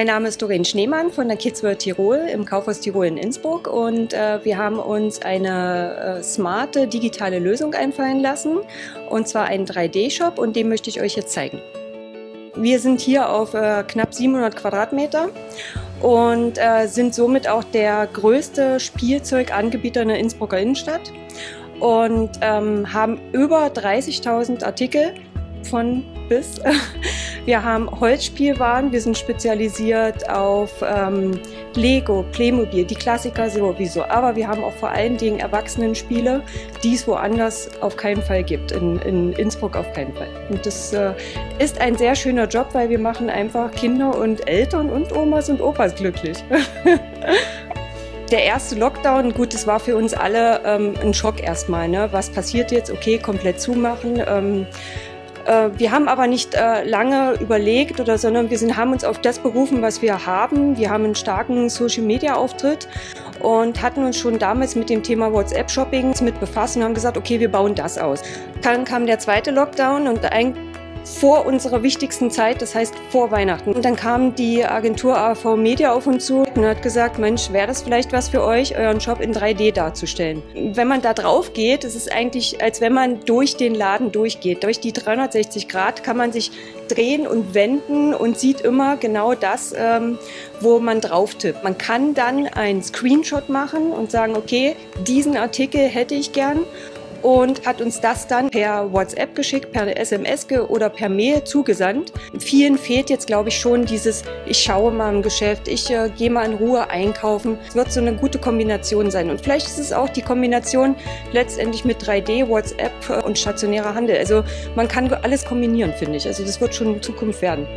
Mein Name ist Doreen Schneemann von der Kids World Tirol im Kaufhaus Tirol in Innsbruck und wir haben uns eine smarte digitale Lösung einfallen lassen, und zwar einen 3D-Shop, und den möchte ich euch jetzt zeigen. Wir sind hier auf knapp 700 Quadratmeter und sind somit auch der größte Spielzeuganbieter in der Innsbrucker Innenstadt und haben über 30.000 Artikel von bis. Wir haben Holzspielwaren, wir sind spezialisiert auf Lego, Playmobil, die Klassiker sowieso. Aber wir haben auch vor allen Dingen Erwachsenenspiele, die es woanders auf keinen Fall gibt, in Innsbruck auf keinen Fall. Und das ist ein sehr schöner Job, weil wir machen einfach Kinder und Eltern und Omas und Opas glücklich. Der erste Lockdown, gut, das war für uns alle ein Schock erstmal, ne? Was passiert jetzt? Okay, komplett zumachen. Wir haben aber nicht lange überlegt, sondern haben uns auf das berufen, was wir haben. Wir haben einen starken Social-Media-Auftritt und hatten uns schon damals mit dem Thema WhatsApp-Shopping mit befasst und haben gesagt, okay, wir bauen das aus. Dann kam der zweite Lockdown und vor unserer wichtigsten Zeit, das heißt vor Weihnachten. Und dann kam die Agentur AV Media auf uns zu und hat gesagt, Mensch, wäre das vielleicht was für euch, euren Shop in 3D darzustellen? Wenn man da drauf geht, ist es eigentlich, als wenn man durch den Laden durchgeht. Durch die 360 Grad kann man sich drehen und wenden und sieht immer genau das, wo man drauf tippt. Man kann dann einen Screenshot machen und sagen, okay, diesen Artikel hätte ich gern. Und hat uns das dann per WhatsApp geschickt, per SMS oder per Mail zugesandt. Vielen fehlt jetzt, glaube ich, schon dieses, ich schaue mal im Geschäft, ich gehe mal in Ruhe einkaufen. Es wird so eine gute Kombination sein. Und vielleicht ist es auch die Kombination letztendlich mit 3D, WhatsApp und stationärer Handel. Also man kann alles kombinieren, finde ich. Also das wird schon in Zukunft werden.